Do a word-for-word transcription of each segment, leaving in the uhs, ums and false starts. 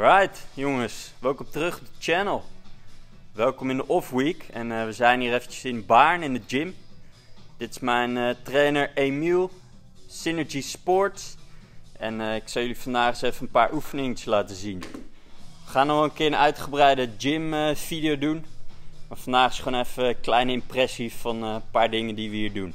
Right, jongens, welkom terug op de channel. Welkom in de off-week en uh, we zijn hier eventjes in Baarn in de gym. Dit is mijn uh, trainer Emiel, Synergy Sports. En uh, ik zal jullie vandaag eens even een paar oefeningetjes laten zien. We gaan nog een keer een uitgebreide gym uh, video doen. Maar vandaag is gewoon even een kleine impressie van uh, een paar dingen die we hier doen.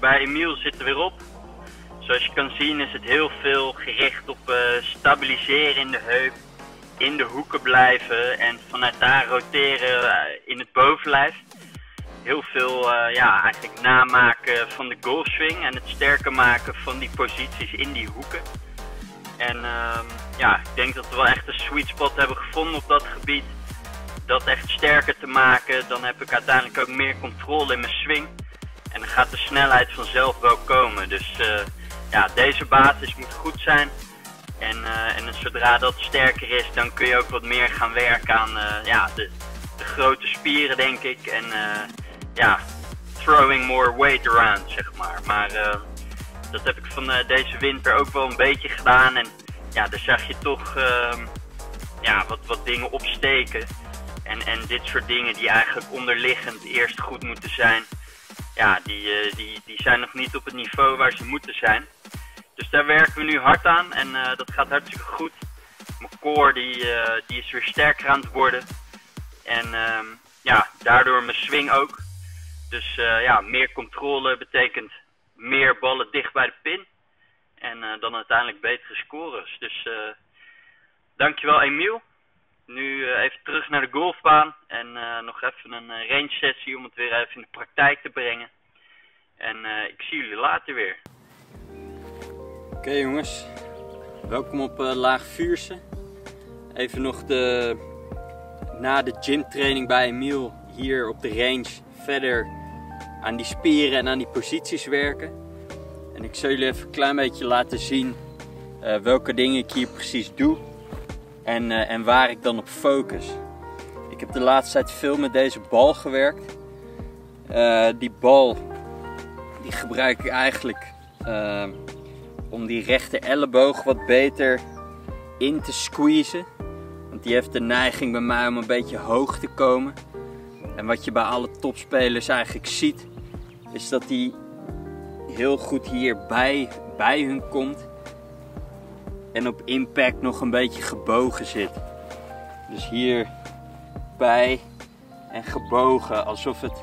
Bij Emiel zit er weer op. Zoals je kan zien is het heel veel gericht op uh, stabiliseren in de heup, in de hoeken blijven en vanuit daar roteren uh, in het bovenlijf. Heel veel uh, ja, eigenlijk namaken van de golfswing en het sterker maken van die posities in die hoeken. En uh, ja, ik denk dat we wel echt een sweet spot hebben gevonden op dat gebied. Dat echt sterker te maken, dan heb ik uiteindelijk ook meer controle in mijn swing. En dan gaat de snelheid vanzelf wel komen. Dus uh, ja, deze basis moet goed zijn. En, uh, en zodra dat sterker is, dan kun je ook wat meer gaan werken aan uh, ja, de, de grote spieren, denk ik. En uh, ja, throwing more weight around, zeg maar. Maar uh, dat heb ik van uh, deze winter ook wel een beetje gedaan. En ja, daar zag je toch uh, ja, wat, wat dingen opsteken. En, en dit soort dingen die eigenlijk onderliggend eerst goed moeten zijn. Ja, die, die, die zijn nog niet op het niveau waar ze moeten zijn. Dus daar werken we nu hard aan en uh, dat gaat hartstikke goed. Mijn core die, uh, die is weer sterker aan het worden. En um, ja, daardoor mijn swing ook. Dus uh, ja, meer controle betekent meer ballen dicht bij de pin. En uh, dan uiteindelijk betere scores. Dus uh, dankjewel Emiel. Nu uh, even terug naar de golfbaan en uh, nog even een uh, range sessie om het weer even in de praktijk te brengen. En uh, ik zie jullie later weer. Oké okay, jongens, welkom op uh, Lage Vuursche. Even nog de, na de gymtraining bij Emiel hier op de range verder aan die spieren en aan die posities werken. En ik zal jullie even een klein beetje laten zien uh, welke dingen ik hier precies doe. En, uh, en waar ik dan op focus. Ik heb de laatste tijd veel met deze bal gewerkt. Uh, die bal die gebruik ik eigenlijk uh, om die rechter elleboog wat beter in te squeezen. Want die heeft de neiging bij mij om een beetje hoog te komen. En wat je bij alle topspelers eigenlijk ziet, is dat die heel goed hier bij, bij hun komt. En op impact nog een beetje gebogen zit. Dus hier bij en gebogen. Alsof het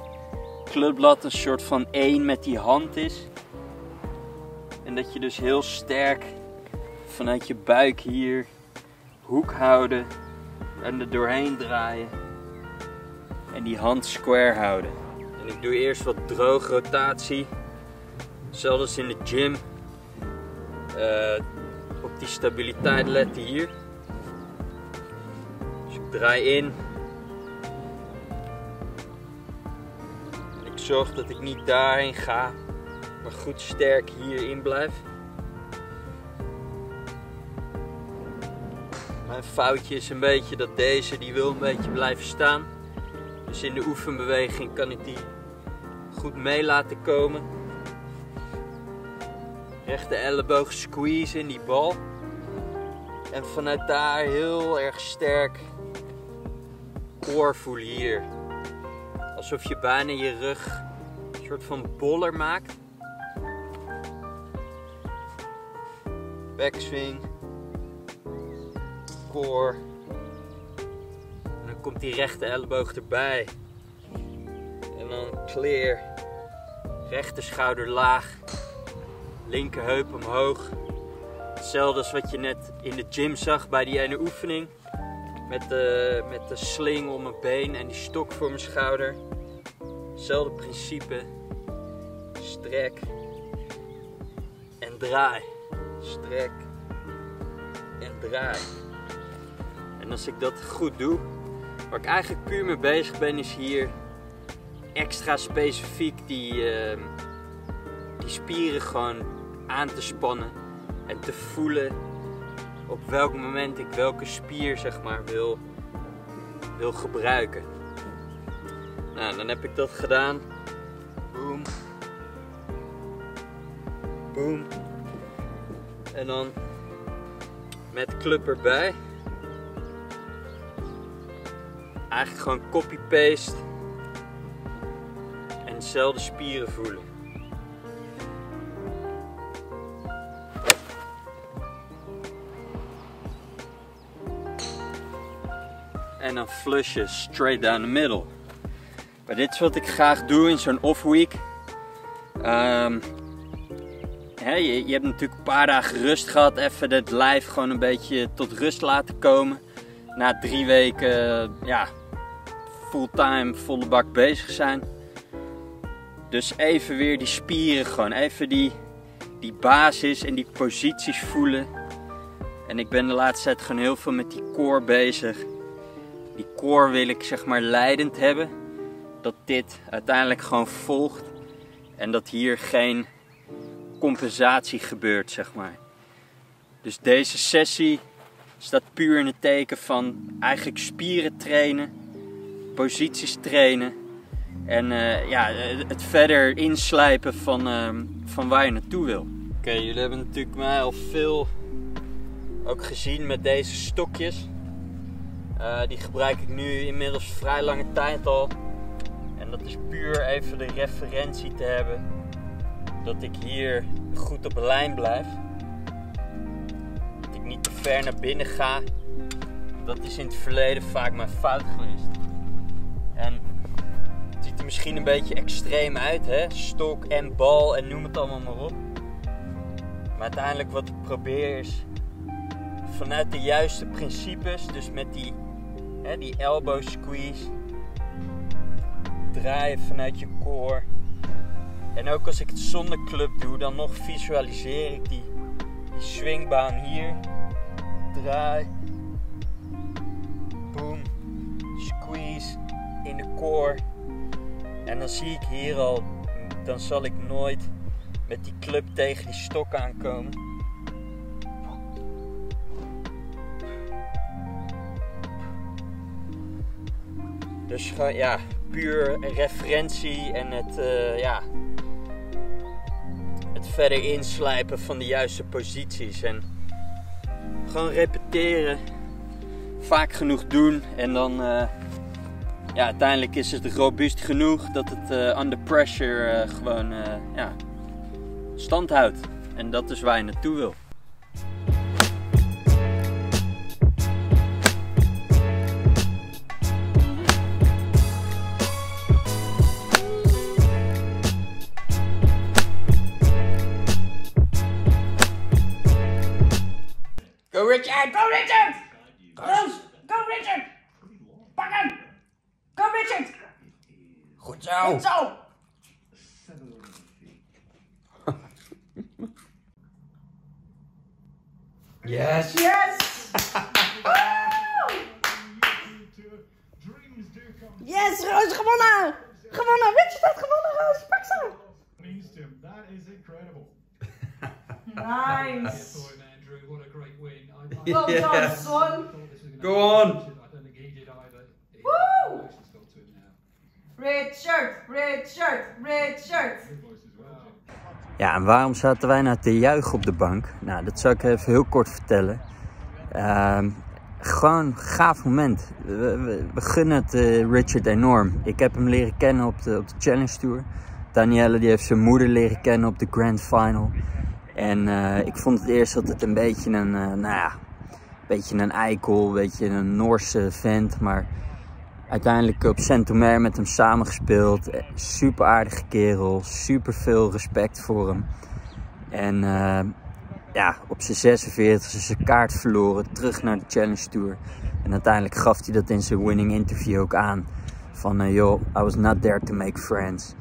clubblad een soort van één met die hand is. En dat je dus heel sterk vanuit je buik hier hoek houden. En er doorheen draaien. En die hand square houden. En ik doe eerst wat droge rotatie. Hetzelfde als in de gym. Uh, Op die stabiliteit letten hier. Dus ik draai in. Ik zorg dat ik niet daarheen ga, maar goed sterk hierin blijf. Mijn foutje is een beetje dat deze, die wil een beetje blijven staan. Dus in de oefenbeweging kan ik die goed mee laten komen. rechte elleboog squeeze in die bal. En vanuit daar heel erg sterk core voelen hier. Alsof je bijna je rug een soort van boller maakt. Backswing. Core. En dan komt die rechte elleboog erbij. En dan clear. Rechter schouder laag. Linker heup omhoog. Hetzelfde als wat je net in de gym zag bij die ene oefening. Met de, met de sling om mijn been en die stok voor mijn schouder. Hetzelfde principe. Strek. En draai. Strek. En draai. En als ik dat goed doe, waar ik eigenlijk puur mee bezig ben, is hier extra specifiek die, uh, die spieren gewoon aan te spannen. En te voelen op welk moment ik welke spier, zeg maar, wil, wil gebruiken. Nou, dan heb ik dat gedaan. Boom. Boom. En dan met club erbij. Eigenlijk gewoon copy-paste. En dezelfde spieren voelen. En dan flushen, straight down the middle. Maar dit is wat ik graag doe in zo'n off-week. Um, je, je hebt natuurlijk een paar dagen rust gehad. Even het lijf gewoon een beetje tot rust laten komen. Na drie weken ja, fulltime, volle bak bezig zijn. Dus even weer die spieren gewoon. Even die, die basis en die posities voelen. En ik ben de laatste tijd gewoon heel veel met die core bezig. Die core wil ik, zeg maar, leidend hebben. Dat dit uiteindelijk gewoon volgt. En dat hier geen compensatie gebeurt, zeg maar. Dus deze sessie staat puur in het teken van eigenlijk spieren trainen. Posities trainen. En uh, ja, het verder inslijpen van, uh, van waar je naartoe wil. Oké, okay, jullie hebben natuurlijk mij al veel ook gezien met deze stokjes. Uh, die gebruik ik nu inmiddels vrij lange tijd al. En dat is puur even de referentie te hebben. Dat ik hier goed op lijn blijf. Dat ik niet te ver naar binnen ga. Dat is in het verleden vaak mijn fout geweest. En het ziet er misschien een beetje extreem uit, hè? Stok en bal en noem het allemaal maar op. Maar uiteindelijk wat ik probeer is vanuit de juiste principes, dus met die, hè, die elbow squeeze, draaien vanuit je core. En ook als ik het zonder club doe, dan nog visualiseer ik die, die swingbaan hier. Draai, boom, squeeze in de core. En dan zie ik hier al, dan zal ik nooit met die club tegen die stok aankomen. Dus ja, puur referentie en het, uh, ja, het verder inslijpen van de juiste posities. En gewoon repeteren, vaak genoeg doen. En dan uh, ja, uiteindelijk is het robuust genoeg dat het uh, under pressure uh, gewoon uh, ja, stand houdt. En dat is waar je naartoe wil. Go Richard! Go Richard! Close! Go Richard! Pak hem! Go Richard! Goed zo! Goed zo! Yes! Yes! Woo! Yes! Roos, gewonnen! Gewonnen! Richard had gewonnen, Roos! Pak ze! That is incredible! Nice! What a great win. I, I, well yeah. Done, son. Go on. I don't think he did either. Woo! Red shirt, red shirt, red shirt. Ja, en waarom zaten wij nou te juichen op de bank? Nou, dat zal ik even heel kort vertellen. Uh, gewoon een gaaf moment. We, we, we gunnen het uh, Richard enorm. Ik heb hem leren kennen op de, op de Challenge Tour. Danielle die heeft zijn moeder leren kennen op de Grand Final. En uh, ik vond het eerst dat het een beetje een, uh, nou ja, een beetje een eikel, een beetje een Noorse vent. Maar uiteindelijk op Saint-Omer met hem samengespeeld. Super aardige kerel, super veel respect voor hem. En uh, ja, op zijn zesenveertigste is zijn kaart verloren, terug naar de Challenge Tour. En uiteindelijk gaf hij dat in zijn winning interview ook aan. Van uh, yo, I was not there to make friends.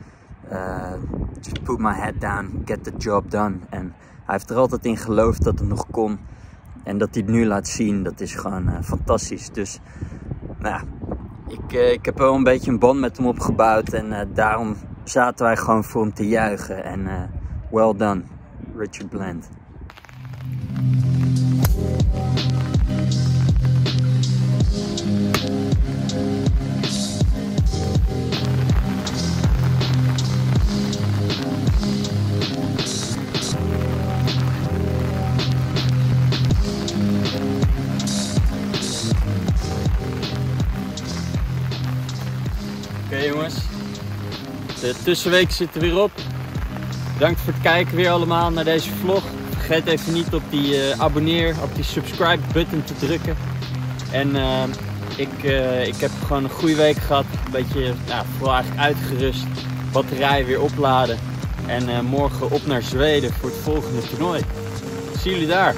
Uh, just put my head down, get the job done. En hij heeft er altijd in geloofd dat het nog kon. En dat hij het nu laat zien, dat is gewoon uh, fantastisch. Dus, nou ja, ik, uh, ik heb wel een beetje een band met hem opgebouwd. En uh, daarom zaten wij gewoon voor hem te juichen. En uh, well done, Richard Bland. Oké jongens, de tussenweek zit er weer op. Bedankt voor het kijken weer allemaal naar deze vlog. Vergeet even niet op die uh, abonneer, op die subscribe button te drukken. En uh, ik, uh, ik heb gewoon een goede week gehad. Een beetje, nou, vooral eigenlijk uitgerust. Batterij weer opladen. En uh, morgen op naar Zweden voor het volgende toernooi. Zie jullie daar.